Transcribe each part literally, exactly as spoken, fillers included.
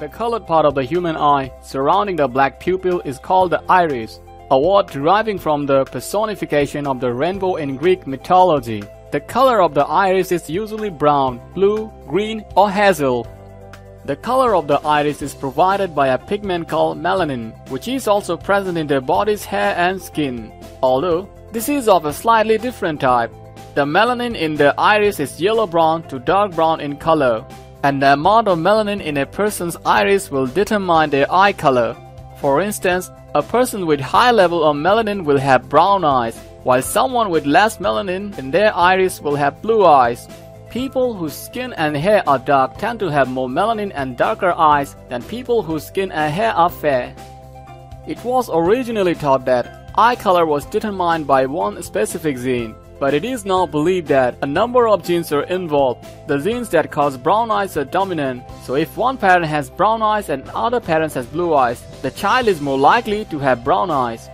The colored part of the human eye surrounding the black pupil is called the iris, a word deriving from the personification of the rainbow in Greek mythology. The color of the iris is usually brown, blue, green, or hazel. The color of the iris is provided by a pigment called melanin, which is also present in the body's hair and skin, although this is of a slightly different type. The melanin in the iris is yellow-brown to dark brown in color, and the amount of melanin in a person's iris will determine their eye color. For instance, a person with high level of melanin will have brown eyes, while someone with less melanin in their iris will have blue eyes. People whose skin and hair are dark tend to have more melanin and darker eyes than people whose skin and hair are fair. It was originally thought that eye color was determined by one specific gene, but it is now believed that a number of genes are involved. The genes that cause brown eyes are dominant, so if one parent has brown eyes and other parent has blue eyes, the child is more likely to have brown eyes.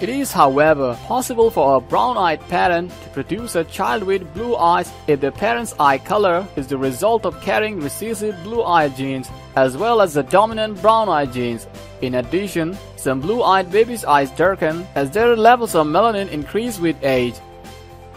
It is, however, possible for a brown-eyed parent to produce a child with blue eyes if the parent's eye color is the result of carrying recessive blue-eyed genes as well as the dominant brown-eyed genes. In addition, some blue-eyed babies' eyes darken as their levels of melanin increase with age.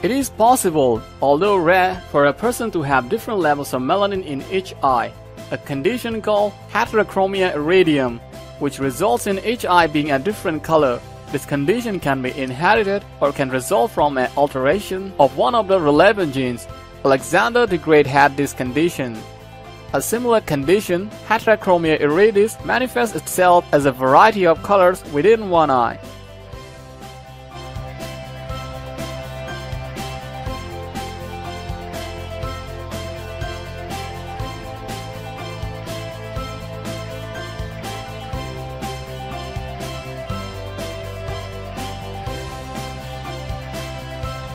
It is possible, although rare, for a person to have different levels of melanin in each eye, a condition called heterochromia iridis, which results in each eye being a different color. This condition can be inherited or can result from an alteration of one of the relevant genes. Alexander the Great had this condition. A similar condition, heterochromia iridis, manifests itself as a variety of colors within one eye.